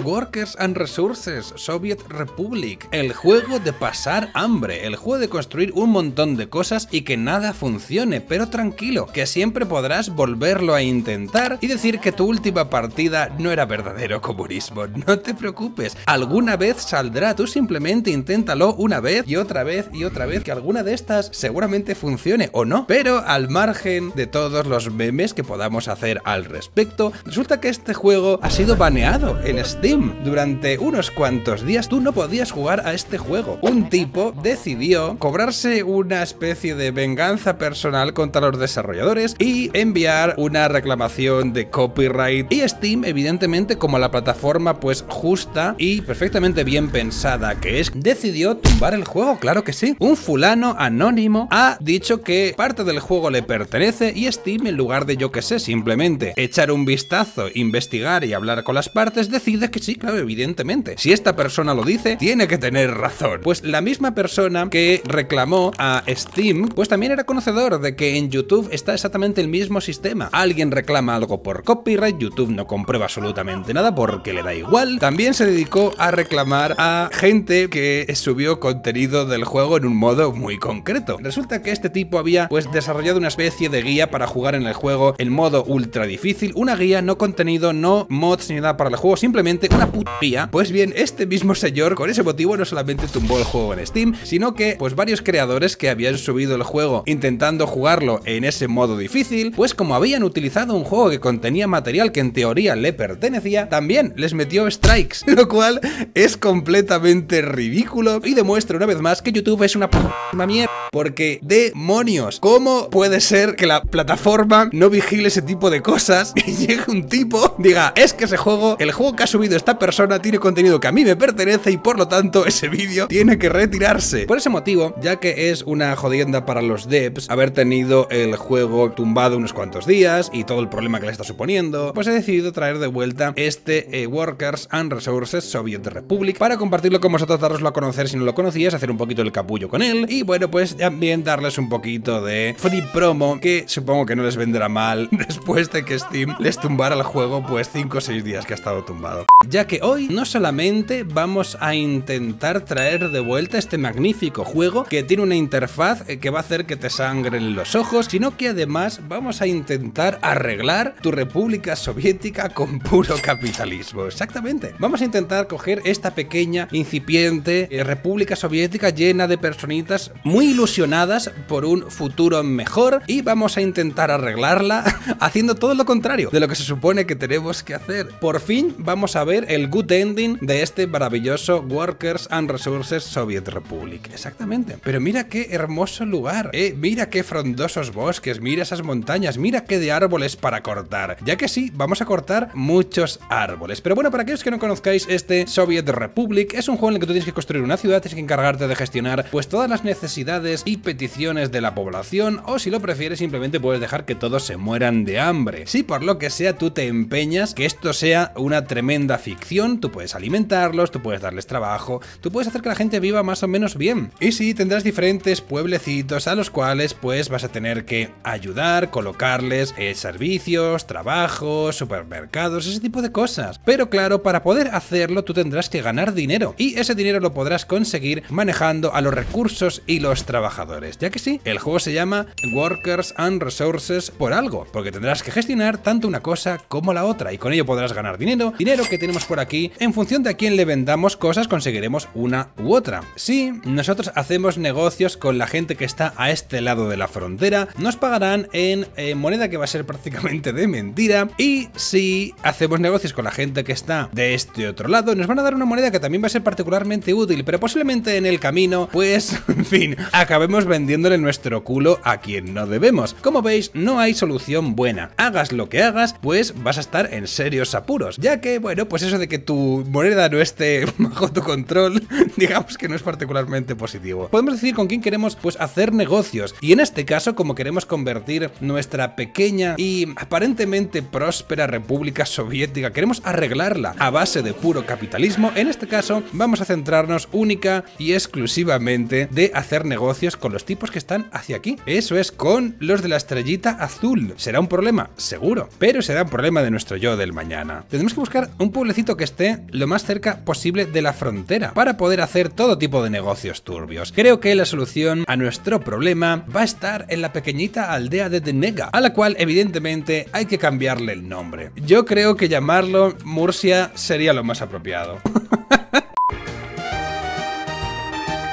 Workers and Resources: Soviet Republic. El juego de pasar hambre, el juego de construir un montón de cosas y que nada funcione, pero tranquilo, que siempre podrás volverlo a intentar y decir que tu última partida no era verdadero comunismo. No te preocupes, alguna vez saldrá, tú simplemente inténtalo una vez y otra vez y otra vez, que alguna de estas seguramente funcione o no, pero al margen de todos los memes que podamos hacer al respecto, resulta que este juego ha sido baneado en Steam. Durante unos cuantos días tú no podías jugar a este juego. Un tipo decidió cobrarse una especie de venganza personal contra los desarrolladores y enviar una reclamación de copyright, y Steam, evidentemente, como la plataforma pues justa y perfectamente bien pensada que es, decidió tumbar el juego, claro que sí. Un fulano anónimo ha dicho que parte del juego le pertenece y Steam, en lugar de, yo que sé, simplemente echar un vistazo, investigar y hablar con las partes, decide que sí, claro, evidentemente, si esta persona lo dice, tiene que tener razón. Pues la misma persona que reclamó a Steam, pues también era conocedor de que en YouTube está exactamente el mismo sistema. Alguien reclama algo por copyright, YouTube no comprueba absolutamente nada porque le da igual. También se dedicó a reclamar a gente que subió contenido del juego en un modo muy concreto. Resulta que este tipo había pues desarrollado una especie de guía para jugar en el juego en modo ultra difícil, una guía, no contenido, no mods ni nada para el juego, simplemente una puta guía. Pues bien, este mismo señor con ese motivo no solamente tumbó el juego en Steam, sino que pues varios creadores que habían subido el juego intentando jugarlo en ese modo difícil, pues como habían utilizado un juego que contenía material que en teoría le pertenecía, también les metió strikes, lo cual es completamente ridículo y demuestra una vez más que YouTube es una puta mierda. Porque, demonios, ¿cómo puede ser que la plataforma no vigile ese tipo de cosas y llegue un tipo, diga, es que ese juego, el juego que ha subido esta persona tiene contenido que a mí me pertenece y por lo tanto ese vídeo tiene que retirarse? Por ese motivo, ya que es una jodienda para los devs haber tenido el juego tumbado unos cuantos días y todo el problema que le está suponiendo, pues he decidido traer de vuelta este Workers and Resources Soviet Republic para compartirlo con vosotros, daroslo a conocer si no lo conocías, hacer un poquito el capullo con él y bueno, pues también darles un poquito de free promo, que supongo que no les vendrá mal después de que Steam les tumbara el juego pues 5 o 6 días que ha estado tumbado. Ya que hoy no solamente vamos a intentar traer de vuelta este magnífico juego que tiene una interfaz que va a hacer que te sangren los ojos, sino que además vamos a intentar arreglar tu república soviética con puro capitalismo. Exactamente, vamos a intentar coger esta pequeña, incipiente república soviética llena de personitas muy ilustradas por un futuro mejor, y vamos a intentar arreglarla haciendo todo lo contrario de lo que se supone que tenemos que hacer. Por fin vamos a ver el good ending de este maravilloso Workers and Resources Soviet Republic. Exactamente. Pero mira qué hermoso lugar, mira qué frondosos bosques, mira esas montañas, mira qué de árboles para cortar. Ya que sí, vamos a cortar muchos árboles. Pero bueno, para aquellos que no conozcáis este Soviet Republic, es un juego en el que tú tienes que construir una ciudad, tienes que encargarte de gestionar pues todas las necesidades y peticiones de la población, o si lo prefieres simplemente puedes dejar que todos se mueran de hambre. Si por lo que sea tú te empeñas que esto sea una tremenda ficción, tú puedes alimentarlos, tú puedes darles trabajo, tú puedes hacer que la gente viva más o menos bien. Y sí, tendrás diferentes pueblecitos a los cuales pues vas a tener que ayudar, colocarles servicios, trabajos, supermercados, ese tipo de cosas. Pero claro, para poder hacerlo tú tendrás que ganar dinero, y ese dinero lo podrás conseguir manejando a los recursos y los trabajadores. Ya que sí, el juego se llama Workers and Resources por algo, porque tendrás que gestionar tanto una cosa como la otra, y con ello podrás ganar dinero. Dinero que tenemos por aquí, en función de a quién le vendamos cosas, conseguiremos una u otra. Si nosotros hacemos negocios con la gente que está a este lado de la frontera, nos pagarán en moneda que va a ser prácticamente de mentira, y si hacemos negocios con la gente que está de este otro lado, nos van a dar una moneda que también va a ser particularmente útil, pero posiblemente en el camino, pues, en fin, acabemos vendiéndole nuestro culo a quien no debemos. Como veis, no hay solución buena. Hagas lo que hagas, pues vas a estar en serios apuros. Ya que, bueno, pues eso de que tu moneda no esté bajo tu control, digamos que no es particularmente positivo. Podemos decir con quién queremos pues hacer negocios. Y en este caso, como queremos convertir nuestra pequeña y aparentemente próspera república soviética, queremos arreglarla a base de puro capitalismo, en este caso vamos a centrarnos única y exclusivamente de hacer negocios con los tipos que están hacia aquí. Eso es, con los de la estrellita azul. ¿Será un problema? Seguro. Pero será un problema de nuestro yo del mañana. Tendremos que buscar un pueblo pueblecito que esté lo más cerca posible de la frontera para poder hacer todo tipo de negocios turbios. Creo que la solución a nuestro problema va a estar en la pequeñita aldea de Denega, a la cual evidentemente hay que cambiarle el nombre. Yo creo que llamarlo Murcia sería lo más apropiado.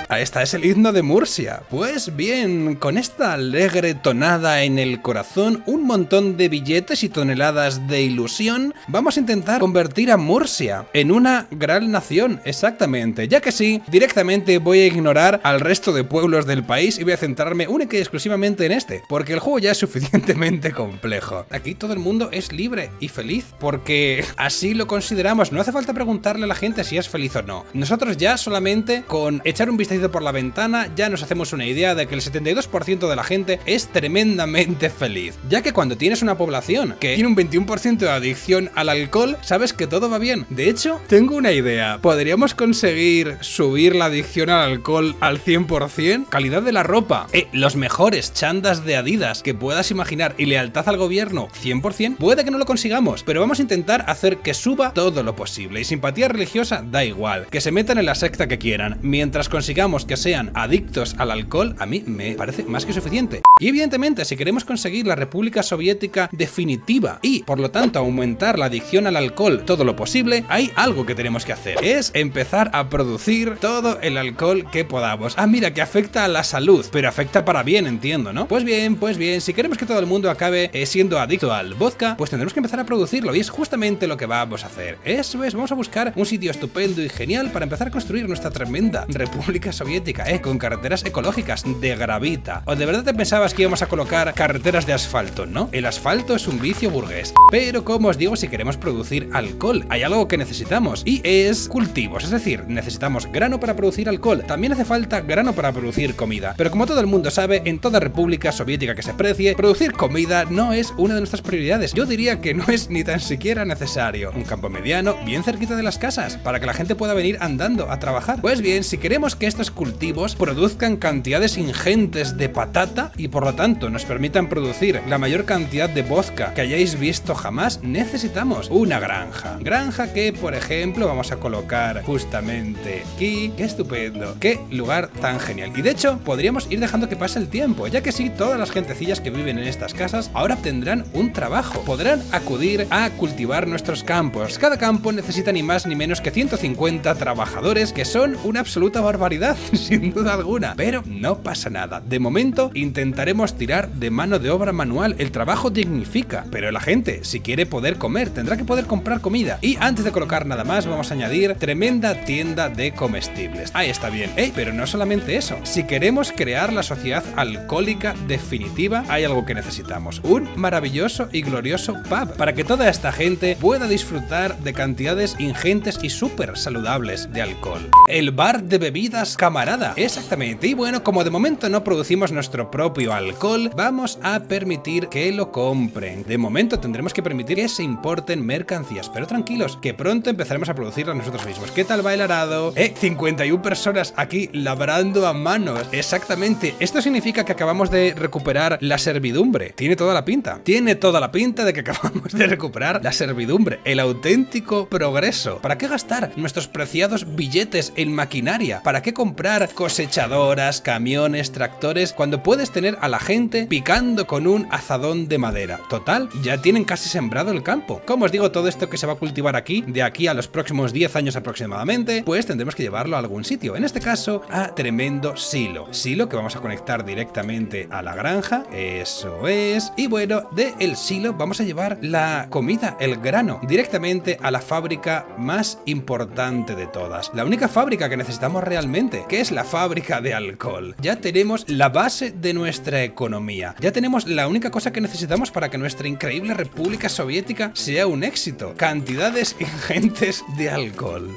Esta es el himno de Murcia. Pues bien, con esta alegre tonada en el corazón, un montón de billetes y toneladas de ilusión, vamos a intentar convertir a Murcia en una gran nación, exactamente. Ya que sí, directamente voy a ignorar al resto de pueblos del país y voy a centrarme única y exclusivamente en este, porque el juego ya es suficientemente complejo. Aquí todo el mundo es libre y feliz, porque así lo consideramos. No hace falta preguntarle a la gente si es feliz o no. Nosotros ya solamente con echar un vistazo por la ventana ya nos hacemos una idea de que el 72% de la gente es tremendamente feliz, ya que cuando tienes una población que tiene un 21% de adicción al alcohol, sabes que todo va bien. De hecho, tengo una idea. Podríamos conseguir subir la adicción al alcohol al 100%, calidad de la ropa, los mejores chandas de Adidas que puedas imaginar y lealtad al gobierno 100%. Puede que no lo consigamos, pero vamos a intentar hacer que suba todo lo posible, y simpatía religiosa da igual, que se metan en la secta que quieran, mientras consigamos que sean adictos al alcohol. A mí me parece más que suficiente. Y evidentemente, si queremos conseguir la República Soviética definitiva y por lo tanto aumentar la adicción al alcohol todo lo posible, hay algo que tenemos que hacer: es empezar a producir todo el alcohol que podamos. Ah, mira, que afecta a la salud, pero afecta para bien, entiendo, ¿no? Pues bien, si queremos que todo el mundo acabe siendo adicto al vodka, pues tendremos que empezar a producirlo, y es justamente lo que vamos a hacer. Eso es, vamos a buscar un sitio estupendo y genial para empezar a construir nuestra tremenda República Soviética, con carreteras ecológicas de gravita. ¿O de verdad te pensabas que íbamos a colocar carreteras de asfalto? No, el asfalto es un vicio burgués. Pero como os digo, si queremos producir alcohol, hay algo que necesitamos, y es cultivos. Es decir, necesitamos grano para producir alcohol. También hace falta grano para producir comida. Pero como todo el mundo sabe, en toda República Soviética que se precie, producir comida no es una de nuestras prioridades. Yo diría que no es ni tan siquiera necesario. Un campo mediano, bien cerquita de las casas, para que la gente pueda venir andando a trabajar. Pues bien, si queremos que estos cultivos produzcan cantidades ingentes de patata y por lo tanto nos permitan producir la mayor cantidad de vodka que hayáis visto jamás, necesitamos una granja. Granja que, por ejemplo, vamos a colocar justamente aquí. ¡Qué estupendo! ¡Qué lugar tan genial! Y de hecho, podríamos ir dejando que pase el tiempo, ya que sí, todas las gentecillas que viven en estas casas ahora tendrán un trabajo. Podrán acudir a cultivar nuestros campos. Cada campo necesita ni más ni menos que 150 trabajadores, que son una absoluta barbaridad, sin duda alguna, pero no pasa nada. De momento intentaremos tirar de mano de obra manual. El trabajo dignifica, pero la gente, si quiere poder comer, tendrá que poder comprar comida. Y antes de colocar nada más, vamos a añadir tremenda tienda de comestibles. Ahí está bien. Pero no solamente eso. Si queremos crear la sociedad alcohólica definitiva, hay algo que necesitamos: un maravilloso y glorioso pub, para que toda esta gente pueda disfrutar de cantidades ingentes y súper saludables de alcohol. El bar de bebidas camarada, exactamente. Y bueno, como de momento no producimos nuestro propio alcohol, vamos a permitir que lo compren. De momento tendremos que permitir que se importen mercancías, pero tranquilos, que pronto empezaremos a producirlas nosotros mismos. ¿Qué tal va el arado? 51 personas aquí labrando a manos, exactamente. Esto significa que acabamos de recuperar la servidumbre. Tiene toda la pinta. Tiene toda la pinta de que acabamos de recuperar la servidumbre, el auténtico progreso. ¿Para qué gastar nuestros preciados billetes en maquinaria? ¿Para qué comprar cosechadoras, camiones, tractores, cuando puedes tener a la gente picando con un azadón de madera? Total, ya tienen casi sembrado el campo. Como os digo, todo esto que se va a cultivar aquí, de aquí a los próximos 10 años aproximadamente, pues tendremos que llevarlo a algún sitio. En este caso, a tremendo silo. Silo que vamos a conectar directamente a la granja. Eso es. Y bueno, del silo vamos a llevar la comida, el grano, directamente a la fábrica más importante de todas. La única fábrica que necesitamos realmente, que es la fábrica de alcohol. Ya tenemos la base de nuestra economía. Ya tenemos la única cosa que necesitamos para que nuestra increíble República Soviética sea un éxito: cantidades ingentes de alcohol.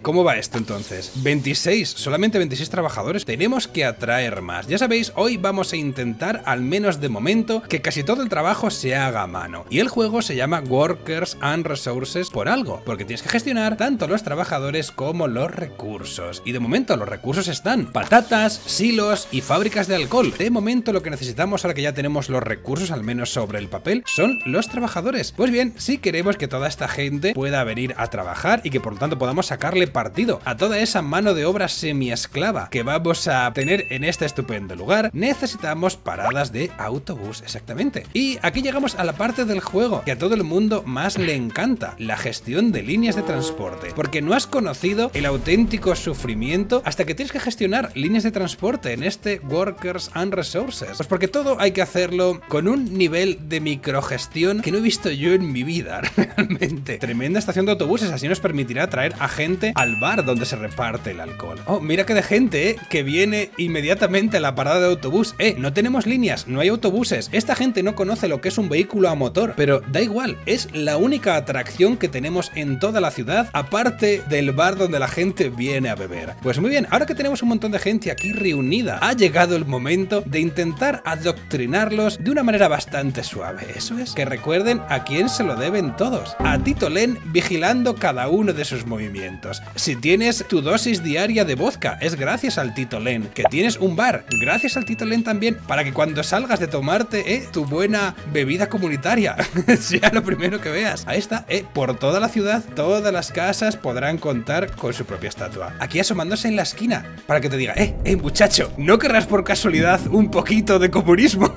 ¿Cómo va esto entonces? 26, solamente 26 trabajadores. Tenemos que atraer más. Ya sabéis, hoy vamos a intentar, al menos de momento, que casi todo el trabajo se haga a mano. Y el juego se llama Workers and Resources por algo, porque tienes que gestionar tanto los trabajadores como los recursos. Y de momento los recursos recursos están: patatas, silos y fábricas de alcohol. De momento lo que necesitamos, ahora que ya tenemos los recursos al menos sobre el papel, son los trabajadores. Pues bien, si queremos que toda esta gente pueda venir a trabajar y que por lo tanto podamos sacarle partido a toda esa mano de obra semiesclava que vamos a tener en este estupendo lugar, necesitamos paradas de autobús, exactamente. Y aquí llegamos a la parte del juego que a todo el mundo más le encanta: la gestión de líneas de transporte. Porque no has conocido el auténtico sufrimiento hasta que tienes que gestionar líneas de transporte en este Workers and Resources. Pues porque todo hay que hacerlo con un nivel de microgestión que no he visto yo en mi vida, realmente. Tremenda estación de autobuses, así nos permitirá traer a gente al bar donde se reparte el alcohol. Oh, mira qué de gente, que viene inmediatamente a la parada de autobús. No tenemos líneas, no hay autobuses. Esta gente no conoce lo que es un vehículo a motor, pero da igual, es la única atracción que tenemos en toda la ciudad, aparte del bar donde la gente viene a beber. Pues muy bien, ahora que tenemos un montón de gente aquí reunida, ha llegado el momento de intentar adoctrinarlos de una manera bastante suave. Eso es, que recuerden a quién se lo deben todos: a Tito Len, vigilando cada uno de sus movimientos. Si tienes tu dosis diaria de vodka, es gracias al Tito Len. Que tienes un bar, gracias al Tito Len también, para que cuando salgas de tomarte tu buena bebida comunitaria sea lo primero que veas. Ahí está, por toda la ciudad, todas las casas podrán contar con su propia estatua. Aquí asomándose en la esquina para que te diga: muchacho, ¿no querrás por casualidad un poquito de comunismo?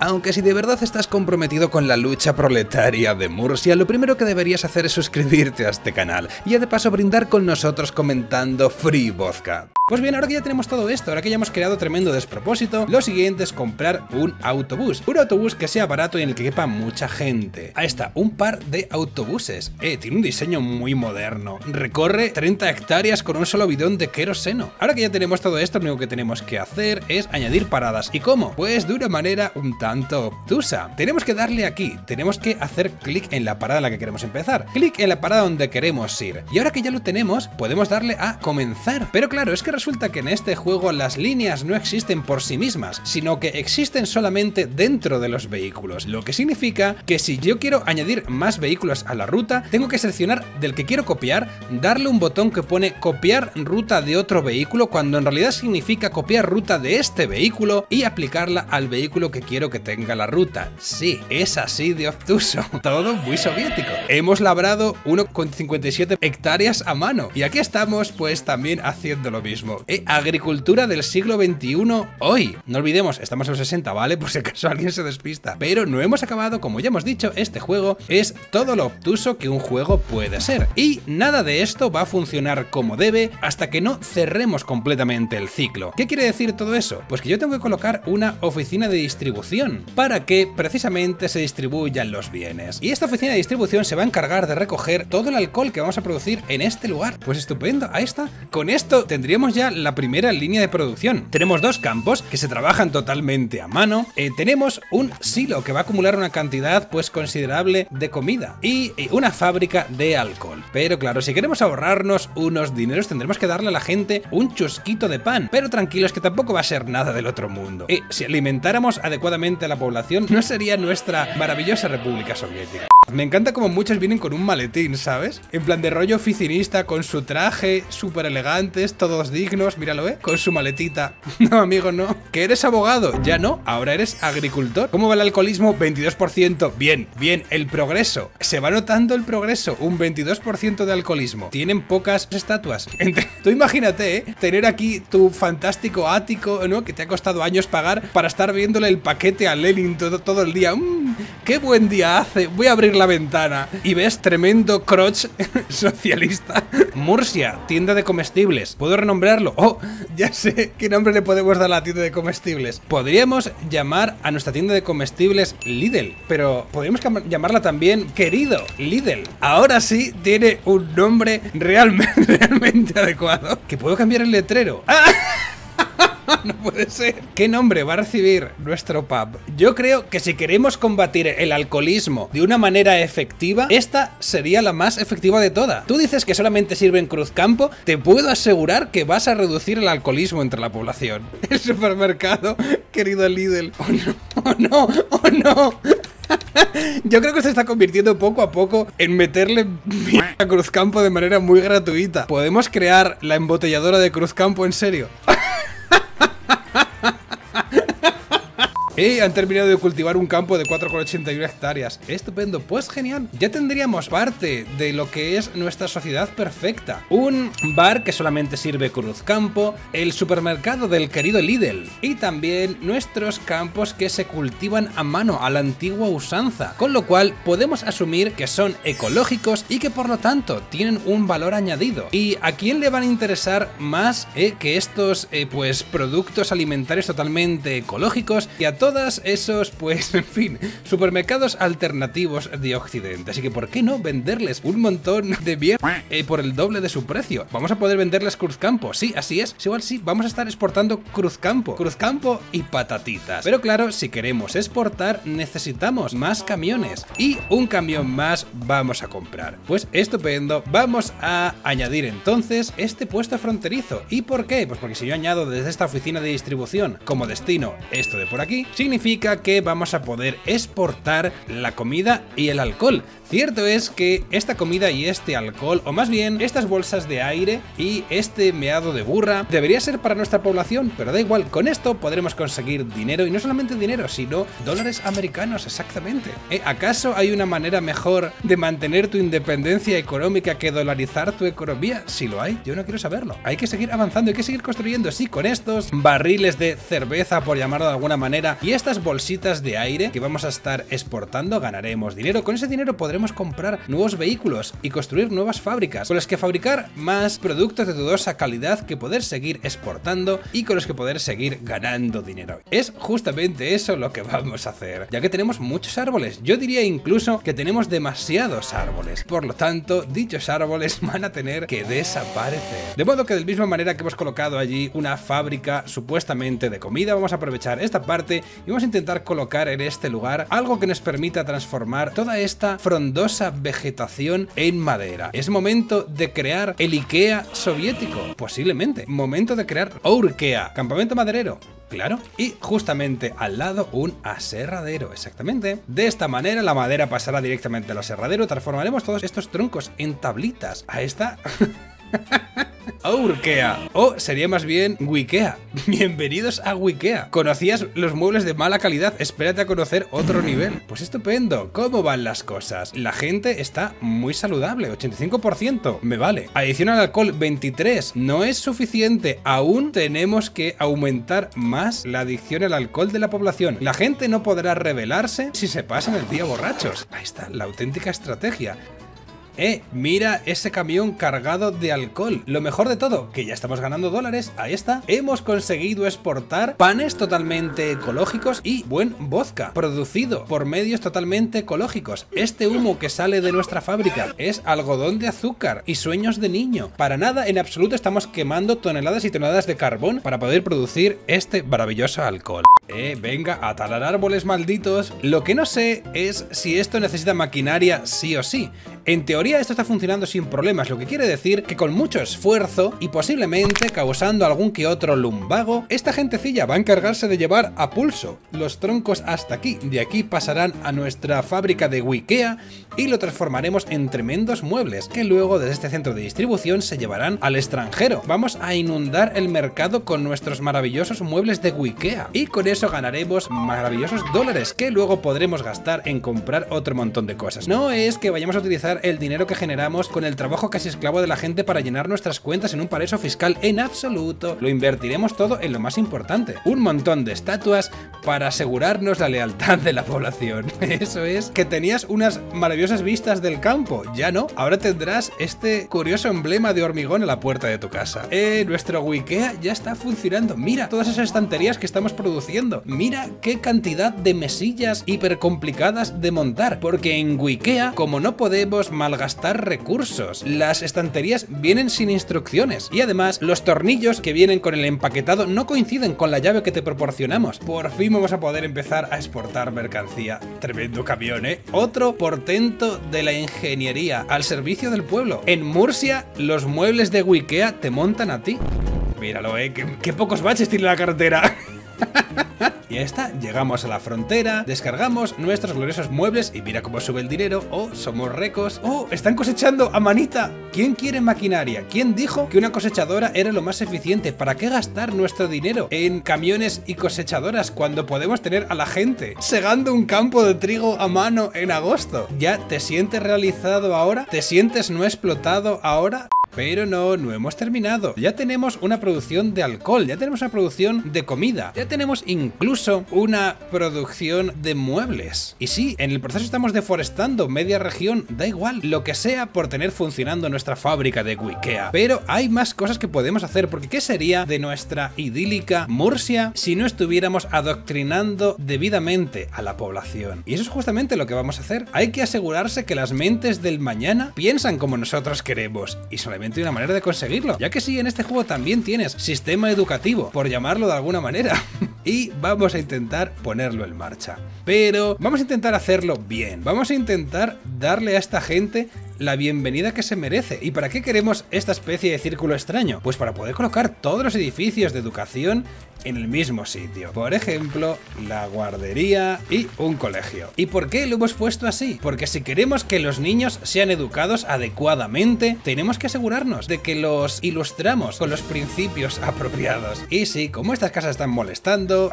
Aunque si de verdad estás comprometido con la lucha proletaria de Murcia, lo primero que deberías hacer es suscribirte a este canal y de paso brindar con nosotros comentando Free Vodka. Pues bien, ahora que ya tenemos todo esto, ahora que ya hemos creado tremendo despropósito, lo siguiente es comprar un autobús. Un autobús que sea barato y en el que quepa mucha gente. Ahí está, un par de autobuses. Tiene un diseño muy moderno. Recorre 30 hectáreas con un solo bidón de queroseno. Ahora que ya tenemos todo esto, lo único que tenemos que hacer es añadir paradas. ¿Y cómo? Pues de una manera un tanto obtusa. Tenemos que darle aquí, tenemos que hacer clic en la parada en la que queremos empezar, clic en la parada donde queremos ir. Y ahora que ya lo tenemos, podemos darle a comenzar. Pero claro, es que resulta que en este juego las líneas no existen por sí mismas, sino que existen solamente dentro de los vehículos, lo que significa que si yo quiero añadir más vehículos a la ruta, tengo que seleccionar del que quiero copiar, darle un botón que pone copiar ruta de otro vehículo, cuando en realidad significa copiar ruta de este vehículo y aplicarla al vehículo que quiero que tenga la ruta. Sí, es así de obtuso, todo muy soviético. Hemos labrado 1,57 hectáreas a mano y aquí estamos pues también haciendo lo mismo. Agricultura del siglo XXI hoy. No olvidemos, estamos en los 60, ¿vale? Por si acaso alguien se despista. Pero no hemos acabado, como ya hemos dicho, este juego es todo lo obtuso que un juego puede ser. Y nada de esto va a funcionar como debe hasta que no cerremos completamente el ciclo. ¿Qué quiere decir todo eso? Pues que yo tengo que colocar una oficina de distribución para que precisamente se distribuyan los bienes. Y esta oficina de distribución se va a encargar de recoger todo el alcohol que vamos a producir en este lugar. Pues estupendo, ahí está. Con esto tendríamos ya la primera línea de producción. Tenemos dos campos que se trabajan totalmente a mano, tenemos un silo que va a acumular una cantidad pues considerable de comida y una fábrica de alcohol. Pero claro, si queremos ahorrarnos unos dineros tendremos que darle a la gente un chusquito de pan, pero tranquilos que tampoco va a ser nada del otro mundo. Si alimentáramos adecuadamente a la población no sería nuestra maravillosa República Soviética. Me encanta como muchos vienen con un maletín, ¿sabes? En plan de rollo oficinista, con su traje, súper elegantes, todos dignos, míralo, con su maletita. No, amigo, no. ¿Que eres abogado? Ya no, ahora eres agricultor. ¿Cómo va el alcoholismo? 22%. Bien, bien, el progreso. Se va notando el progreso, un 22% de alcoholismo. Tienen pocas estatuas. Tú imagínate, tener aquí tu fantástico ático, ¿no? Que te ha costado años pagar para estar viéndole el paquete a Lenin todo el día. ¡Qué buen día hace! Voy a abrir la ventana. Y ves, tremendo crotch socialista. Murcia, tienda de comestibles. ¿Puedo renombrarlo? Oh, ya sé qué nombre le podemos dar a la tienda de comestibles. Podríamos llamar a nuestra tienda de comestibles Lidl, pero podríamos llamarla también Querido Lidl. Ahora sí tiene un nombre realmente adecuado. ¿Que puedo cambiar el letrero? ¡Ah! No puede ser. ¿Qué nombre va a recibir nuestro pub? Yo creo que si queremos combatir el alcoholismo de una manera efectiva, esta sería la más efectiva de todas. Tú dices que solamente sirve en Cruzcampo, te puedo asegurar que vas a reducir el alcoholismo entre la población. El supermercado, Querido Lidl. Oh no, oh no, oh no. Yo creo que se está convirtiendo poco a poco en meterle mierda a Cruzcampo de manera muy gratuita. ¿Podemos crear la embotelladora de Cruzcampo en serio? Han terminado de cultivar un campo de 4,81 hectáreas. Estupendo, pues genial. Ya tendríamos parte de lo que es nuestra sociedad perfecta. Un bar que solamente sirve Cruzcampo, el supermercado del querido Lidl y también nuestros campos que se cultivan a mano a la antigua usanza. Con lo cual podemos asumir que son ecológicos y que por lo tanto tienen un valor añadido. ¿Y a quién le van a interesar más que estos pues productos alimentarios totalmente ecológicos y a todos? Todas esos, pues, en fin, supermercados alternativos de Occidente. Así que, ¿por qué no venderles un montón de mierda por el doble de su precio? Vamos a poder venderles Cruzcampo. Sí, así es. Igual sí, vamos a estar exportando Cruzcampo. Cruzcampo y patatitas. Pero claro, si queremos exportar, necesitamos más camiones. Y un camión más vamos a comprar. Pues estupendo. Vamos a añadir entonces este puesto fronterizo. ¿Y por qué? Pues porque si yo añado desde esta oficina de distribución como destino esto de por aquí, significa que vamos a poder exportar la comida y el alcohol. Cierto es que esta comida y este alcohol, o más bien estas bolsas de aire y este meado de burra, debería ser para nuestra población, pero da igual, con esto podremos conseguir dinero, y no solamente dinero, sino dólares americanos, exactamente. ¿Acaso hay una manera mejor de mantener tu independencia económica que dolarizar tu economía? Si lo hay, yo no quiero saberlo. Hay que seguir avanzando, hay que seguir construyendo, sí, con estos barriles de cerveza, por llamarlo de alguna manera, y estas bolsitas de aire que vamos a estar exportando, ganaremos dinero. Con ese dinero podremos comprar nuevos vehículos y construir nuevas fábricas, con las que fabricar más productos de dudosa calidad que poder seguir exportando y con los que poder seguir ganando dinero. Es justamente eso lo que vamos a hacer, ya que tenemos muchos árboles. Yo diría incluso que tenemos demasiados árboles. Por lo tanto, dichos árboles van a tener que desaparecer. De modo que, de la misma manera que hemos colocado allí una fábrica supuestamente de comida, vamos a aprovechar esta parte y vamos a intentar colocar en este lugar algo que nos permita transformar toda esta frondosa vegetación en madera. Es momento de crear el IKEA soviético, posiblemente. Momento de crear Ourkea, campamento maderero. Claro, y justamente al lado un aserradero, exactamente. De esta manera la madera pasará directamente al aserradero, transformaremos todos estos troncos en tablitas. Ahí está. Ourkea, o sería más bien Wikea. Bienvenidos a Wikea. ¿Conocías los muebles de mala calidad? Espérate a conocer otro nivel. Pues estupendo, ¿cómo van las cosas? La gente está muy saludable, 85%, me vale. Adicional alcohol, 23%, no es suficiente. Aún tenemos que aumentar más la adicción al alcohol de la población. La gente no podrá rebelarse si se pasan el día borrachos. Ahí está la auténtica estrategia. Mira ese camión cargado de alcohol. Lo mejor de todo, que ya estamos ganando dólares. Ahí está. Hemos conseguido exportar panes totalmente ecológicos y buen vodka, producido por medios totalmente ecológicos. Este humo que sale de nuestra fábrica es algodón de azúcar y sueños de niño. Para nada, en absoluto, estamos quemando toneladas y toneladas de carbón para poder producir este maravilloso alcohol. Venga, a talar árboles, malditos. Lo que no sé es si esto necesita maquinaria sí o sí. En teoría esto está funcionando sin problemas, lo que quiere decir que con mucho esfuerzo y posiblemente causando algún que otro lumbago, esta gentecilla va a encargarse de llevar a pulso los troncos hasta aquí. De aquí pasarán a nuestra fábrica de Wikea y lo transformaremos en tremendos muebles que luego desde este centro de distribución se llevarán al extranjero. Vamos a inundar el mercado con nuestros maravillosos muebles de Wikea y con eso ganaremos maravillosos dólares que luego podremos gastar en comprar otro montón de cosas. No es que vayamos a utilizar el dinero que generamos con el trabajo casi esclavo de la gente para llenar nuestras cuentas en un paraíso fiscal, en absoluto. Lo invertiremos todo en lo más importante, un montón de estatuas para asegurarnos la lealtad de la población. Eso es. Que tenías unas maravillosas vistas del campo, ya no, ahora tendrás este curioso emblema de hormigón a la puerta de tu casa. Nuestro Wikea ya está funcionando. Mira todas esas estanterías que estamos produciendo, mira qué cantidad de mesillas hiper complicadas de montar, porque en Wikea, como no podemos malgastar recursos, las estanterías vienen sin instrucciones y además los tornillos que vienen con el empaquetado no coinciden con la llave que te proporcionamos. Por fin vamos a poder empezar a exportar mercancía. Tremendo camión, ¿eh? Otro portento de la ingeniería al servicio del pueblo. En Murcia, los muebles de Wikea te montan a ti. Míralo, ¿eh? Qué pocos baches tiene la carretera. Y a esta llegamos a la frontera, descargamos nuestros gloriosos muebles y mira cómo sube el dinero. Oh, somos recos. Oh, están cosechando a manita. ¿Quién quiere maquinaria? ¿Quién dijo que una cosechadora era lo más eficiente? ¿Para qué gastar nuestro dinero en camiones y cosechadoras cuando podemos tener a la gente segando un campo de trigo a mano en agosto? ¿Ya te sientes realizado ahora? ¿Te sientes no explotado ahora? Pero no, no hemos terminado. Ya tenemos una producción de alcohol, ya tenemos una producción de comida, ya tenemos incluso una producción de muebles. Y sí, en el proceso estamos deforestando media región, da igual, lo que sea por tener funcionando nuestra fábrica de IKEA. Pero hay más cosas que podemos hacer, porque ¿qué sería de nuestra idílica Murcia si no estuviéramos adoctrinando debidamente a la población? Y eso es justamente lo que vamos a hacer. Hay que asegurarse que las mentes del mañana piensan como nosotros queremos, y solamente hay una manera de conseguirlo, ya que sí, en este juego también tienes sistema educativo, por llamarlo de alguna manera, y vamos a intentar ponerlo en marcha. Pero vamos a intentar hacerlo bien, vamos a intentar darle a esta gente la bienvenida que se merece. ¿Y para qué queremos esta especie de círculo extraño? Pues para poder colocar todos los edificios de educación en el mismo sitio. Por ejemplo, la guardería y un colegio. ¿Y por qué lo hemos puesto así? Porque si queremos que los niños sean educados adecuadamente, tenemos que asegurarnos de que los ilustramos con los principios apropiados. Y sí, como estas casas están molestando...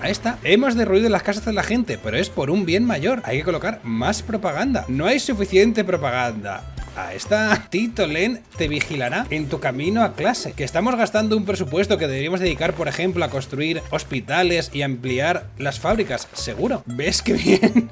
Ahí está. Hemos derruido las casas de la gente, pero es por un bien mayor. Hay que colocar más propaganda. No hay suficiente propaganda. Ahí está. Tito Len te vigilará en tu camino a clase. Que estamos gastando un presupuesto que deberíamos dedicar, por ejemplo, a construir hospitales y ampliar las fábricas. Seguro. ¿Ves qué bien?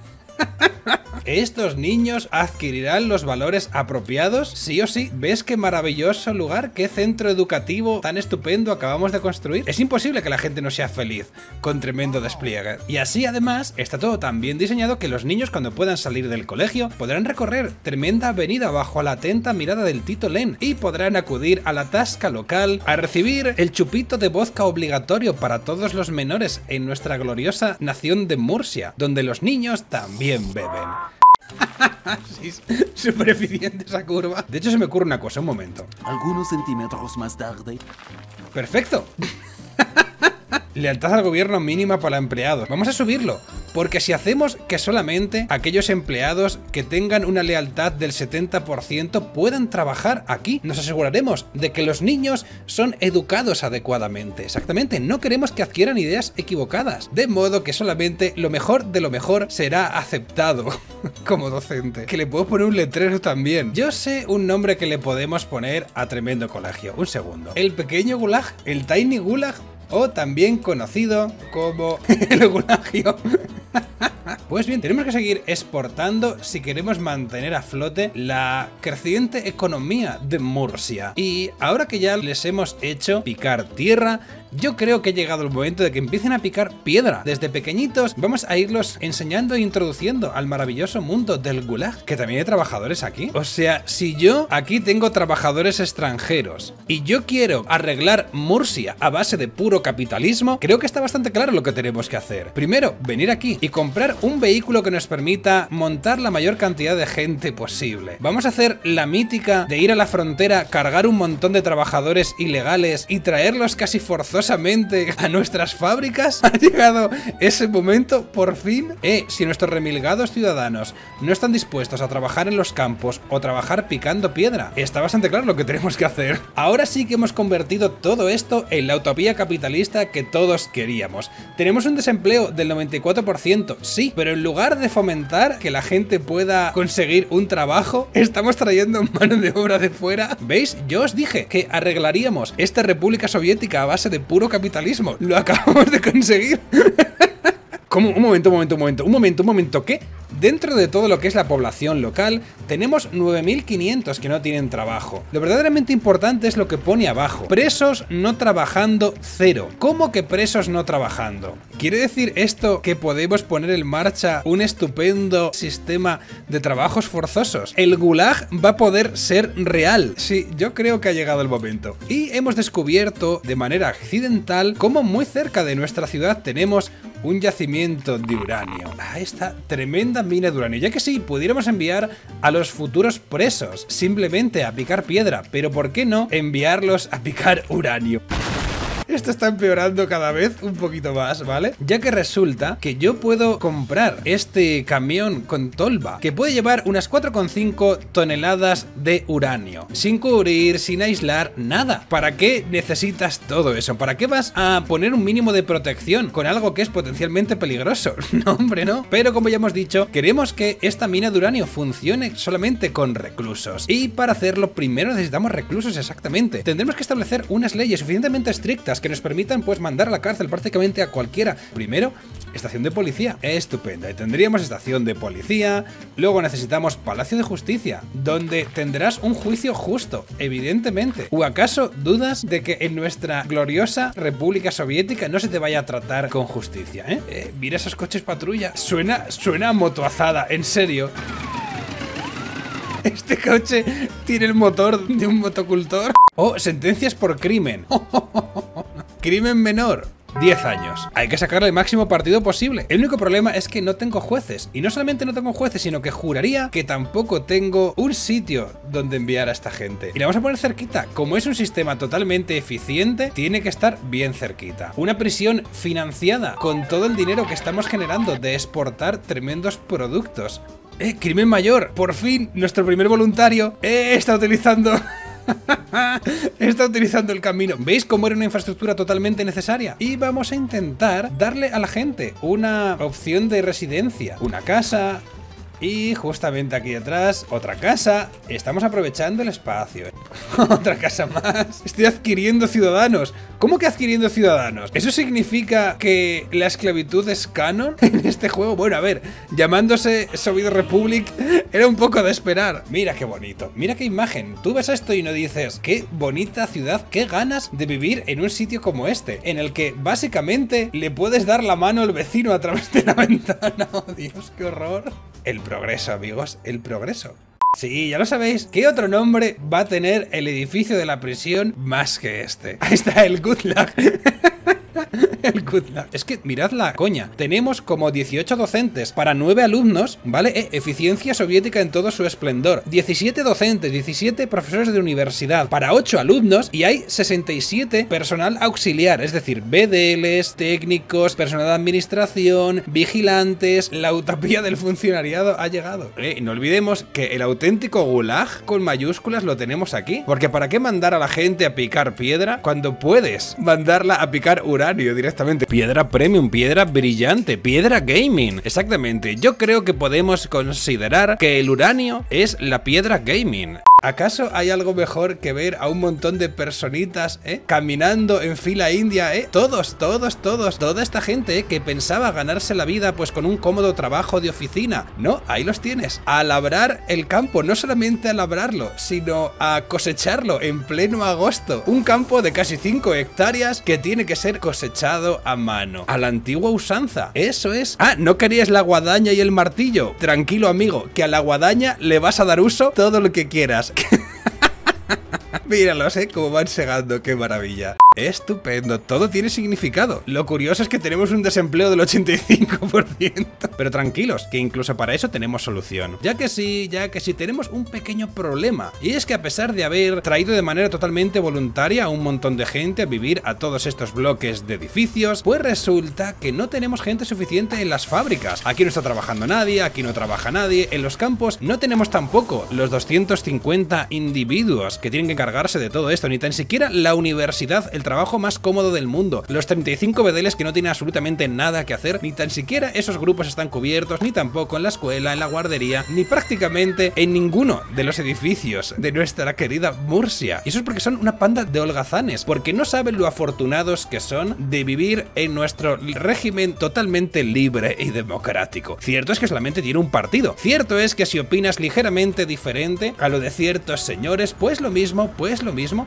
Estos niños adquirirán los valores apropiados, sí o sí. ¿Ves qué maravilloso lugar? ¿Qué centro educativo tan estupendo acabamos de construir? Es imposible que la gente no sea feliz con tremendo despliegue. Y así, además, está todo tan bien diseñado que los niños, cuando puedan salir del colegio, podrán recorrer tremenda avenida bajo la atenta mirada del Tito Len y podrán acudir a la tasca local a recibir el chupito de vodka obligatorio para todos los menores en nuestra gloriosa nación de Murcia, donde los niños también beben. Sí, súper eficiente esa curva. De hecho, se me ocurre una cosa, un momento. Algunos centímetros más tarde. Perfecto. Lealtad al gobierno mínima para empleados. Vamos a subirlo, porque si hacemos que solamente aquellos empleados que tengan una lealtad del 70% puedan trabajar aquí, nos aseguraremos de que los niños son educados adecuadamente. Exactamente, no queremos que adquieran ideas equivocadas, de modo que solamente lo mejor de lo mejor será aceptado como docente. Que le puedo poner un letrero también. Yo sé un nombre que le podemos poner a tremendo colegio. Un segundo. El pequeño gulag, el tiny gulag, o también conocido como el gulagio. Pues bien, tenemos que seguir exportando si queremos mantener a flote la creciente economía de Murcia. Y ahora que ya les hemos hecho picar tierra, yo creo que ha llegado el momento de que empiecen a picar piedra. Desde pequeñitos vamos a irlos enseñando e introduciendo al maravilloso mundo del gulag, que también hay trabajadores aquí. O sea, si yo aquí tengo trabajadores extranjeros y yo quiero arreglar Murcia a base de puro capitalismo, creo que está bastante claro lo que tenemos que hacer. Primero, venir aquí y comprar un vehículo que nos permita montar la mayor cantidad de gente posible. Vamos a hacer la mítica de ir a la frontera, cargar un montón de trabajadores ilegales y traerlos casi forzados a nuestras fábricas. Ha llegado ese momento, por fin. Si nuestros remilgados ciudadanos no están dispuestos a trabajar en los campos o trabajar picando piedra, está bastante claro lo que tenemos que hacer. Ahora sí que hemos convertido todo esto en la utopía capitalista que todos queríamos. Tenemos un desempleo del 94%, sí, pero en lugar de fomentar que la gente pueda conseguir un trabajo, estamos trayendo mano de obra de fuera. ¿Veis? Yo os dije que arreglaríamos esta República Soviética a base de puro capitalismo. Lo acabamos de conseguir. ¿Cómo? Un momento, ¿qué? Dentro de todo lo que es la población local, tenemos 9.500 que no tienen trabajo. Lo verdaderamente importante es lo que pone abajo. Presos no trabajando, cero. ¿Cómo que presos no trabajando? ¿Quiere decir esto que podemos poner en marcha un estupendo sistema de trabajos forzosos? El gulag va a poder ser real. Sí, yo creo que ha llegado el momento. Y hemos descubierto de manera accidental cómo muy cerca de nuestra ciudad tenemos un yacimiento de uranio. Ahí está, tremenda mina de uranio. Ya que sí, pudiéramos enviar a los futuros presos simplemente a picar piedra, pero ¿por qué no enviarlos a picar uranio? Esto está empeorando cada vez un poquito más, ¿vale? Ya que resulta que yo puedo comprar este camión con tolva, que puede llevar unas 4,5 toneladas de uranio, sin cubrir, sin aislar, nada. ¿Para qué necesitas todo eso? ¿Para qué vas a poner un mínimo de protección con algo que es potencialmente peligroso? No, hombre, no. Pero como ya hemos dicho, queremos que esta mina de uranio funcione solamente con reclusos. Y para hacerlo, primero necesitamos reclusos, exactamente. Tendremos que establecer unas leyes suficientemente estrictas que nos permitan, pues, mandar a la cárcel prácticamente a cualquiera. Primero, estación de policía. Estupenda. Y tendríamos estación de policía. Luego necesitamos palacio de justicia, donde tendrás un juicio justo, evidentemente. ¿O acaso dudas de que en nuestra gloriosa República Soviética no se te vaya a tratar con justicia, eh? Mira esos coches patrulla. Suena motoazada, en serio. Este coche tiene el motor de un motocultor. Oh, sentencias por crimen. Crimen menor, 10 años. Hay que sacarle el máximo partido posible. El único problema es que no tengo jueces. Y no solamente no tengo jueces, sino que juraría que tampoco tengo un sitio donde enviar a esta gente. Y la vamos a poner cerquita. Como es un sistema totalmente eficiente, tiene que estar bien cerquita. Una prisión financiada con todo el dinero que estamos generando de exportar tremendos productos. Crimen mayor. Por fin, nuestro primer voluntario está utilizando... Está utilizando el camino. ¿Veis cómo era una infraestructura totalmente necesaria? Y vamos a intentar darle a la gente una opción de residencia, una casa, y justamente aquí detrás otra casa. Estamos aprovechando el espacio. Otra casa más. Estoy adquiriendo ciudadanos. ¿Cómo que adquiriendo ciudadanos? ¿Eso significa que la esclavitud es canon en este juego? Bueno, a ver, llamándose Soviet Republic era un poco de esperar. Mira qué bonito, mira qué imagen. Tú ves esto y no dices, qué bonita ciudad, qué ganas de vivir en un sitio como este, en el que básicamente le puedes dar la mano al vecino a través de la ventana. Oh, Dios, qué horror. El progreso, amigos, el progreso. Sí, ya lo sabéis. ¿Qué otro nombre va a tener el edificio de la prisión más que este? Ahí está, el Gulag. El Gulag. Es que mirad la coña. Tenemos como 18 docentes para 9 alumnos, ¿vale? Eficiencia soviética en todo su esplendor. 17 docentes, 17 profesores de universidad para 8 alumnos, y hay 67 personal auxiliar, es decir, BDLs, técnicos, personal de administración, vigilantes. La utopía del funcionariado ha llegado. No olvidemos que el auténtico Gulag con mayúsculas lo tenemos aquí. Porque ¿para qué mandar a la gente a picar piedra cuando puedes mandarla a picar uranio directamente? Piedra premium, piedra brillante, piedra gaming. Exactamente, yo creo que podemos considerar que el uranio es la piedra gaming. ¿Acaso hay algo mejor que ver a un montón de personitas, caminando en fila india, todos, toda esta gente, que pensaba ganarse la vida pues con un cómodo trabajo de oficina? No, ahí los tienes, a labrar el campo, no solamente a labrarlo, sino a cosecharlo en pleno agosto. Un campo de casi 5 hectáreas que tiene que ser cosechado a mano, a la antigua usanza. Eso es. Ah, ¿no querías la guadaña y el martillo? Tranquilo, amigo, que a la guadaña le vas a dar uso todo lo que quieras. Míralos, cómo van segando, qué maravilla. Estupendo, todo tiene significado. Lo curioso es que tenemos un desempleo del 85%. Pero tranquilos, que incluso para eso tenemos solución. Ya que sí, tenemos un pequeño problema. Y es que a pesar de haber traído de manera totalmente voluntaria a un montón de gente a vivir a todos estos bloques de edificios, pues resulta que no tenemos gente suficiente en las fábricas. Aquí no está trabajando nadie, aquí no trabaja nadie. En los campos no tenemos tampoco los 250 individuos que tienen que encargarse de todo esto, ni tan siquiera la universidad, el trabajo más cómodo del mundo, los 35 bedeles que no tienen absolutamente nada que hacer, ni tan siquiera esos grupos están cubiertos, ni tampoco en la escuela, en la guardería, ni prácticamente en ninguno de los edificios de nuestra querida Murcia. Y eso es porque son una panda de holgazanes, porque no saben lo afortunados que son de vivir en nuestro régimen totalmente libre y democrático. Cierto es que solamente tiene un partido, cierto es que si opinas ligeramente diferente a lo de ciertos señores, pues lo mismo,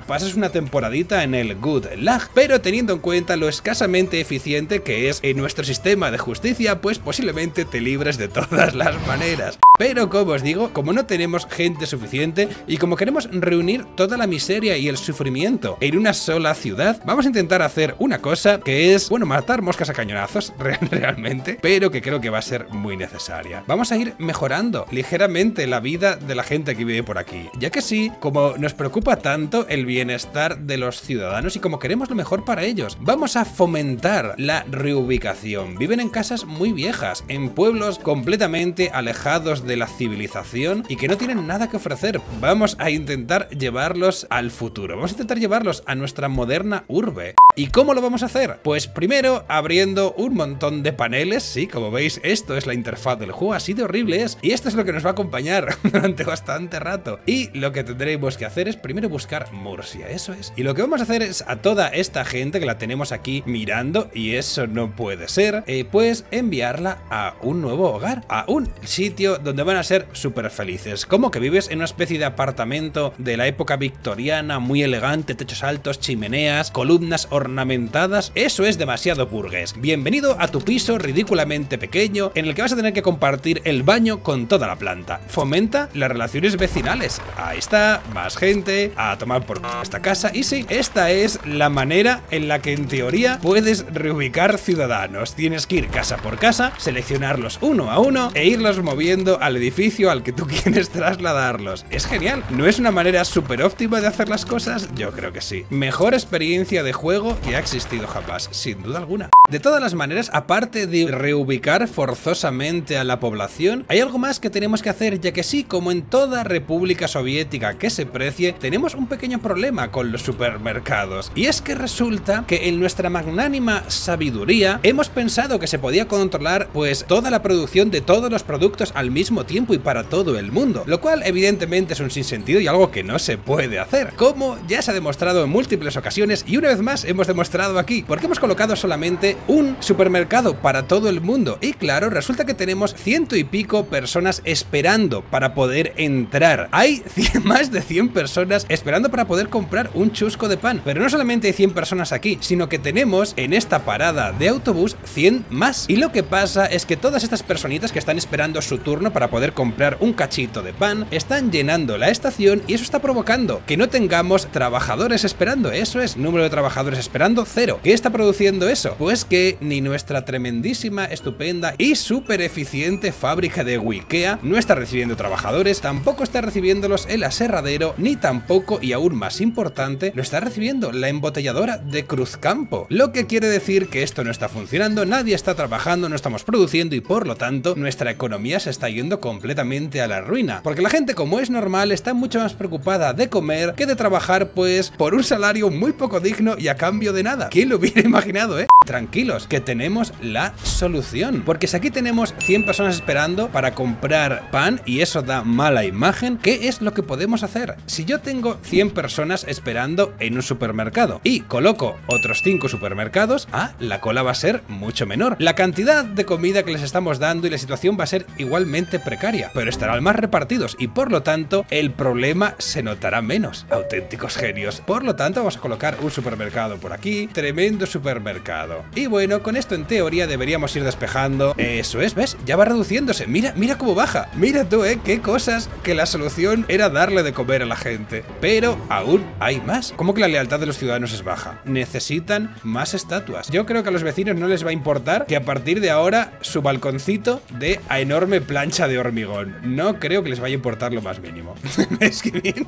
pasas una temporadita en el Good Lag. Pero teniendo en cuenta lo escasamente eficiente que es en nuestro sistema de justicia, pues posiblemente te libres de todas las maneras. Pero como os digo, como no tenemos gente suficiente y como queremos reunir toda la miseria y el sufrimiento en una sola ciudad, vamos a intentar hacer una cosa que es, bueno, matar moscas a cañonazos realmente, pero que creo que va a ser muy necesaria. Vamos a ir mejorando ligeramente la vida de la gente que vive por aquí, ya que sí, como nos preocupa tanto el bienestar de los ciudadanos y como como queremos lo mejor para ellos. Vamos a fomentar la reubicación. Viven en casas muy viejas, en pueblos completamente alejados de la civilización y que no tienen nada que ofrecer. Vamos a intentar llevarlos al futuro. Vamos a intentar llevarlos a nuestra moderna urbe. ¿Y cómo lo vamos a hacer? Pues primero abriendo un montón de paneles. Sí, como veis, esto es la interfaz del juego, así de horrible es. Y esto es lo que nos va a acompañar durante bastante rato. Y lo que tendremos que hacer es primero buscar Murcia, eso es. Y lo que vamos a hacer es a toda esta gente que la tenemos aquí mirando, y eso no puede ser, pues enviarla a un nuevo hogar, a un sitio donde van a ser súper felices. Como que vives en una especie de apartamento de la época victoriana, muy elegante, techos altos, chimeneas, columnas ornamentadas. Eso es demasiado burgués. Bienvenido a tu piso ridículamente pequeño en el que vas a tener que compartir el baño con toda la planta. Fomenta las relaciones vecinales. Ahí está, más gente a tomar por esta casa. Y sí, esta es la manera en la que en teoría puedes reubicar ciudadanos. Tienes que ir casa por casa, seleccionarlos uno a uno e irlos moviendo al edificio al que tú quieres trasladarlos. Es genial. ¿No es una manera súper óptima de hacer las cosas? Yo creo que sí. Mejor experiencia de juego que ha existido jamás, sin duda alguna. De todas las maneras, aparte de reubicar forzosamente a la población, hay algo más que tenemos que hacer, ya que sí, como en toda República Soviética que se precie, tenemos un pequeño problema con los supermercados. Y es que resulta que en nuestra magnánima sabiduría hemos pensado que se podía controlar pues toda la producción de todos los productos al mismo tiempo y para todo el mundo, lo cual evidentemente es un sinsentido y algo que no se puede hacer, como ya se ha demostrado en múltiples ocasiones y una vez más hemos demostrado aquí, porque hemos colocado solamente un supermercado para todo el mundo y claro, resulta que tenemos 100 y pico personas esperando para poder entrar. Hay más de 100 personas esperando para poder comprar un chusco de pan, pero no solamente hay 100 personas aquí, sino que tenemos en esta parada de autobús 100 más. Y lo que pasa es que todas estas personitas que están esperando su turno para poder comprar un cachito de pan están llenando la estación y eso está provocando que no tengamos trabajadores esperando. Eso es, número de trabajadores esperando, cero. ¿Qué está produciendo eso? Pues que ni nuestra tremendísima, estupenda y súper eficiente fábrica de IKEA no está recibiendo trabajadores, tampoco está recibiéndolos el aserradero, ni tampoco, y aún más importante, lo está recibiendo la embotelladora de Cruzcampo. Lo que quiere decir que esto no está funcionando, nadie está trabajando, no estamos produciendo y por lo tanto nuestra economía se está yendo completamente a la ruina. Porque la gente, como es normal, está mucho más preocupada de comer que de trabajar pues por un salario muy poco digno y a cambio de nada. ¿Quién lo hubiera imaginado, eh? Tranquilos, que tenemos la solución. Porque si aquí tenemos 100 personas esperando para comprar pan y eso da mala imagen, ¿qué es lo que podemos hacer? Si yo tengo 100 personas esperando en un supermercado y coloco otros 5 supermercados, la cola va a ser mucho menor. La cantidad de comida que les estamos dando y la situación va a ser igualmente precaria, pero estarán más repartidos y por lo tanto el problema se notará menos. Auténticos genios. Por lo tanto vamos a colocar un supermercado por aquí, tremendo supermercado. Y bueno, con esto en teoría deberíamos ir despejando. Eso es, ¿ves? Ya va reduciéndose. Mira, mira cómo baja. Mira tú, qué cosas, que la solución era darle de comer a la gente. Pero aún hay más. ¿Cómo que la lealtad de los ciudadanos es baja? Necesitan más estatuas. Yo creo que a los vecinos no les va a importar que a partir de ahora su balconcito dé a enorme plancha de hormigón. No creo que les vaya a importar lo más mínimo. ¿Ves qué bien?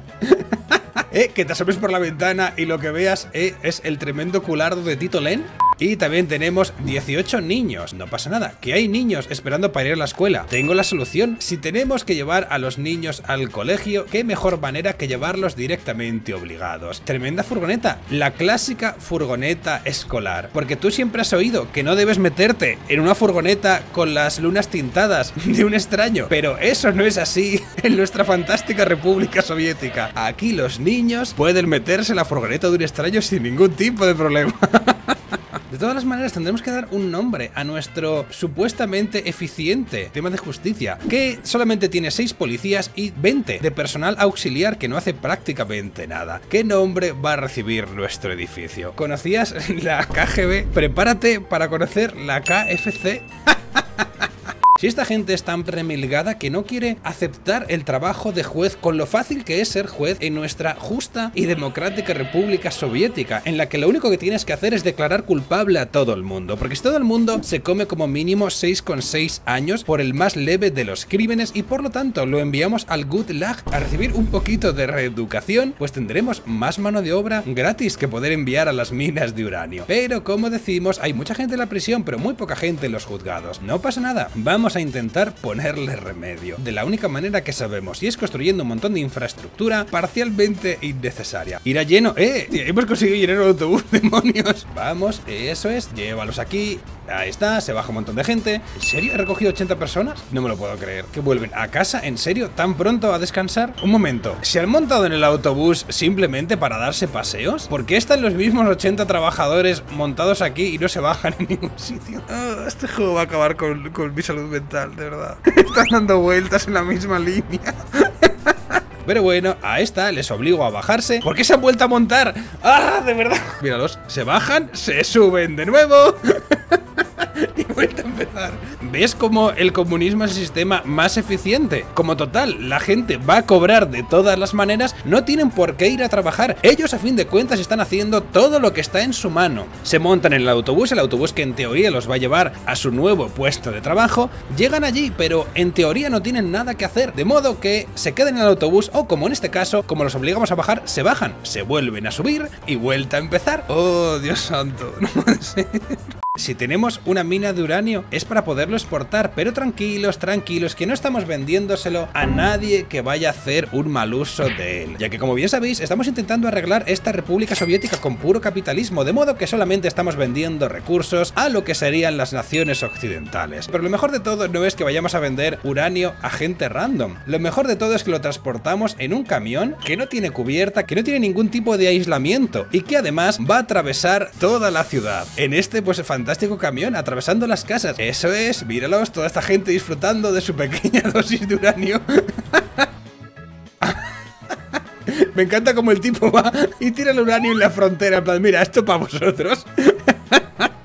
Que te asomes por la ventana y lo que veas es el tremendo culardo de Tito Len. Y también tenemos 18 niños. No pasa nada, que hay niños esperando para ir a la escuela. Tengo la solución. Si tenemos que llevar a los niños al colegio, qué mejor manera que llevarlos directamente obligados. Tremenda furgoneta, la clásica furgoneta escolar. Porque tú siempre has oído que no debes meterte en una furgoneta con las lunas tintadas de un extraño. Pero eso no es así en nuestra fantástica República Soviética. Aquí los niños pueden meterse en la furgoneta de un extraño sin ningún tipo de problema. De todas las maneras tendremos que dar un nombre a nuestro supuestamente eficiente tema de justicia, que solamente tiene 6 policías y 20 de personal auxiliar que no hace prácticamente nada. ¿Qué nombre va a recibir nuestro edificio? ¿Conocías la KGB? Prepárate para conocer la KFC. Si esta gente es tan remilgada que no quiere aceptar el trabajo de juez con lo fácil que es ser juez en nuestra justa y democrática República Soviética, en la que lo único que tienes que hacer es declarar culpable a todo el mundo, porque si todo el mundo se come como mínimo 6,6 años por el más leve de los crímenes y por lo tanto lo enviamos al Gulag a recibir un poquito de reeducación, pues tendremos más mano de obra gratis que poder enviar a las minas de uranio. Pero como decimos, hay mucha gente en la prisión pero muy poca gente en los juzgados. No pasa nada, vamos a intentar ponerle remedio de la única manera que sabemos, y es construyendo un montón de infraestructura parcialmente innecesaria. Irá lleno. Tío, hemos conseguido llenar el autobús, demonios. Vamos, eso es, llévalos aquí. Ahí está, se baja un montón de gente. ¿En serio? ¿He recogido 80 personas? No me lo puedo creer. ¿Que vuelven a casa? ¿En serio? ¿Tan pronto a descansar? Un momento, ¿se han montado en el autobús simplemente para darse paseos? ¿Por qué están los mismos 80 trabajadores montados aquí y no se bajan en ningún sitio? Oh, este juego va a acabar con mi salud mental, de verdad. Están dando vueltas en la misma línea. Pero bueno, a esta les obligo a bajarse. ¿Por qué se han vuelto a montar? ¡Ah, de verdad! Míralos, se bajan, se suben de nuevo. Y vuelta a empezar. ¿Ves cómo el comunismo es el sistema más eficiente? Como total, la gente va a cobrar de todas las maneras, no tienen por qué ir a trabajar. Ellos a fin de cuentas están haciendo todo lo que está en su mano. Se montan en el autobús que en teoría los va a llevar a su nuevo puesto de trabajo. Llegan allí, pero en teoría no tienen nada que hacer. De modo que se queden en el autobús o, como en este caso, como los obligamos a bajar, se bajan, se vuelven a subir y vuelta a empezar. ¡Oh, Dios santo! No puede ser. Si tenemos una mina de uranio es para poderlo exportar, pero tranquilos, tranquilos, que no estamos vendiéndoselo a nadie que vaya a hacer un mal uso de él, ya que como bien sabéis estamos intentando arreglar esta República Soviética con puro capitalismo, de modo que solamente estamos vendiendo recursos a lo que serían las naciones occidentales. Pero lo mejor de todo no es que vayamos a vender uranio a gente random, lo mejor de todo es que lo transportamos en un camión que no tiene cubierta, que no tiene ningún tipo de aislamiento y que además va a atravesar toda la ciudad. En este pues fantástico camión atravesando las casas. Eso es, míralos, toda esta gente disfrutando de su pequeña dosis de uranio. Me encanta como el tipo va y tira el uranio en la frontera, en plan, mira, esto para vosotros.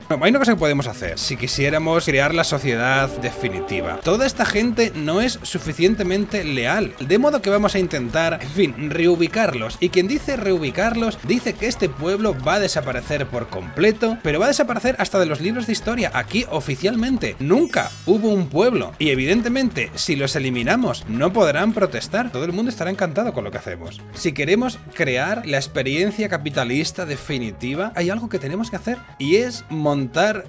Hay una cosa que podemos hacer si quisiéramos crear la sociedad definitiva. Toda esta gente no es suficientemente leal, de modo que vamos a intentar, en fin, reubicarlos. Y quien dice reubicarlos dice que este pueblo va a desaparecer por completo, pero va a desaparecer hasta de los libros de historia. Aquí oficialmente nunca hubo un pueblo, y evidentemente si los eliminamos no podrán protestar, todo el mundo estará encantado con lo que hacemos. Si queremos crear la experiencia capitalista definitiva hay algo que tenemos que hacer, y es montar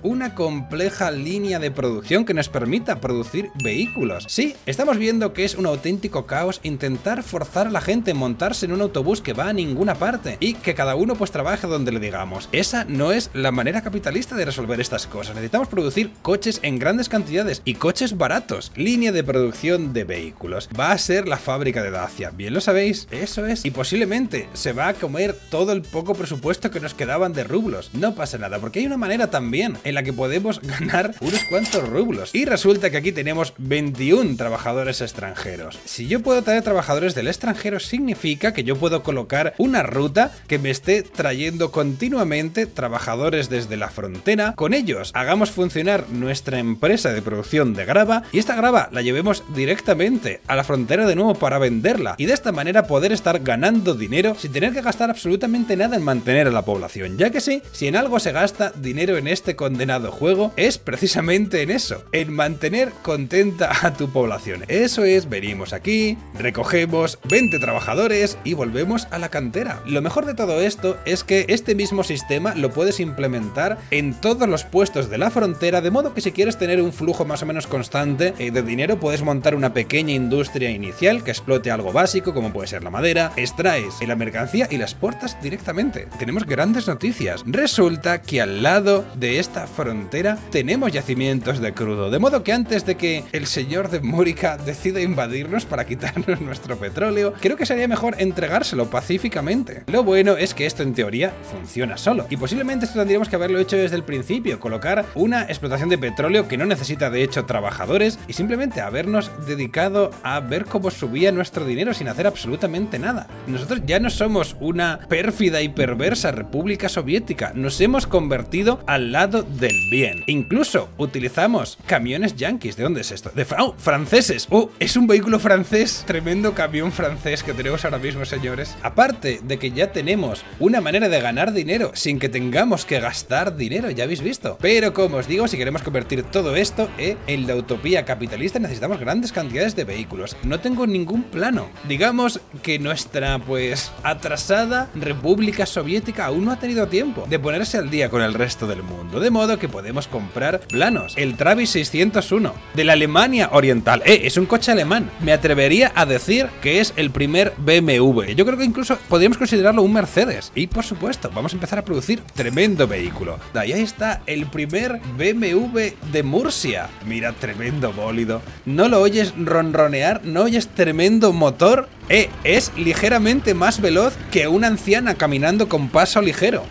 una compleja línea de producción que nos permita producir vehículos. Sí, estamos viendo que es un auténtico caos intentar forzar a la gente a montarse en un autobús que va a ninguna parte y que cada uno pues trabaje donde le digamos. Esa no es la manera capitalista de resolver estas cosas. Necesitamos producir coches en grandes cantidades y coches baratos. Línea de producción de vehículos. Va a ser la fábrica de Dacia, bien lo sabéis. Eso es. Y posiblemente se va a comer todo el poco presupuesto que nos quedaban de rublos. No pasa nada, porque hay una manera también en la que podemos ganar unos cuantos rublos. Y resulta que aquí tenemos 21 trabajadores extranjeros. Si yo puedo traer trabajadores del extranjero, significa que yo puedo colocar una ruta que me esté trayendo continuamente trabajadores desde la frontera. Con ellos hagamos funcionar nuestra empresa de producción de grava y esta grava la llevemos directamente a la frontera de nuevo para venderla, y de esta manera poder estar ganando dinero sin tener que gastar absolutamente nada en mantener a la población, ya que sí, si en algo se gasta dinero en este condenado juego es precisamente en eso, en mantener contenta a tu población. Eso es, venimos aquí, recogemos 20 trabajadores y volvemos a la cantera. Lo mejor de todo esto es que este mismo sistema lo puedes implementar en todos los puestos de la frontera, de modo que si quieres tener un flujo más o menos constante de dinero, puedes montar una pequeña industria inicial que explote algo básico como puede ser la madera, extraes la mercancía y la exportas directamente. Tenemos grandes noticias, resulta que al lado de esta frontera tenemos yacimientos de crudo, de modo que antes de que el señor de Múrica decida invadirnos para quitarnos nuestro petróleo, creo que sería mejor entregárselo pacíficamente. Lo bueno es que esto en teoría funciona solo, y posiblemente esto tendríamos que haberlo hecho desde el principio, colocar una explotación de petróleo que no necesita de hecho trabajadores y simplemente habernos dedicado a ver cómo subía nuestro dinero sin hacer absolutamente nada. Nosotros ya no somos una pérfida y perversa República Soviética, nos hemos convertido al al lado del bien. Incluso utilizamos camiones yanquis. ¿De dónde es esto? De franceses. ¡Oh! Es un vehículo francés. Tremendo camión francés que tenemos ahora mismo, señores. Aparte de que ya tenemos una manera de ganar dinero sin que tengamos que gastar dinero, ya habéis visto. Pero como os digo, si queremos convertir todo esto en la utopía capitalista, necesitamos grandes cantidades de vehículos. No tengo ningún plano. Digamos que nuestra, pues, atrasada República Soviética aún no ha tenido tiempo de ponerse al día con el resto del mundo, de modo que podemos comprar planos. El Trabi 601 de la Alemania Oriental. Es un coche alemán. Me atrevería a decir que es el primer BMW. Yo creo que incluso podríamos considerarlo un Mercedes. Y por supuesto, vamos a empezar a producir tremendo vehículo. Ahí está el primer BMW de Murcia. Mira, tremendo bólido. ¿No lo oyes ronronear? ¿No oyes tremendo motor? Es ligeramente más veloz que una anciana caminando con paso ligero.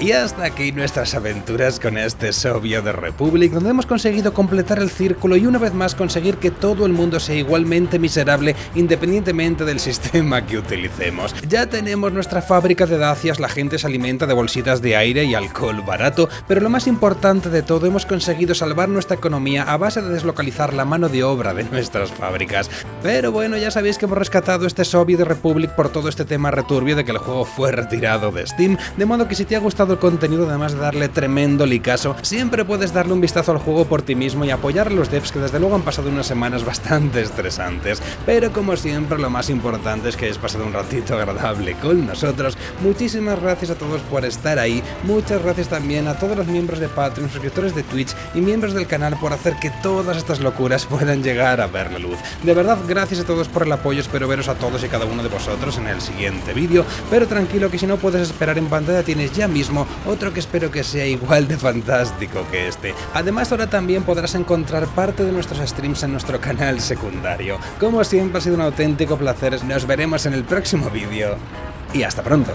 Y hasta aquí nuestras aventuras con este Soviet Republic, donde hemos conseguido completar el círculo y una vez más conseguir que todo el mundo sea igualmente miserable independientemente del sistema que utilicemos. Ya tenemos nuestra fábrica de Dacias, la gente se alimenta de bolsitas de aire y alcohol barato, pero lo más importante de todo, hemos conseguido salvar nuestra economía a base de deslocalizar la mano de obra de nuestras fábricas. Pero bueno, ya sabéis que hemos rescatado este Soviet Republic por todo este tema returbio de que el juego fue retirado de Steam, de modo que si te ha gustado el contenido, además de darle tremendo licazo, siempre puedes darle un vistazo al juego por ti mismo y apoyar a los devs que desde luego han pasado unas semanas bastante estresantes. Pero como siempre, lo más importante es que hayas pasado un ratito agradable con nosotros. Muchísimas gracias a todos por estar ahí, muchas gracias también a todos los miembros de Patreon, suscriptores de Twitch y miembros del canal por hacer que todas estas locuras puedan llegar a ver la luz. De verdad, gracias a todos por el apoyo, espero veros a todos y cada uno de vosotros en el siguiente vídeo, pero tranquilo que si no puedes esperar en pantalla tienes ya mismo otro que espero que sea igual de fantástico que este. Además, ahora también podrás encontrar parte de nuestros streams en nuestro canal secundario. Como siempre, ha sido un auténtico placer. Nos veremos en el próximo vídeo y hasta pronto.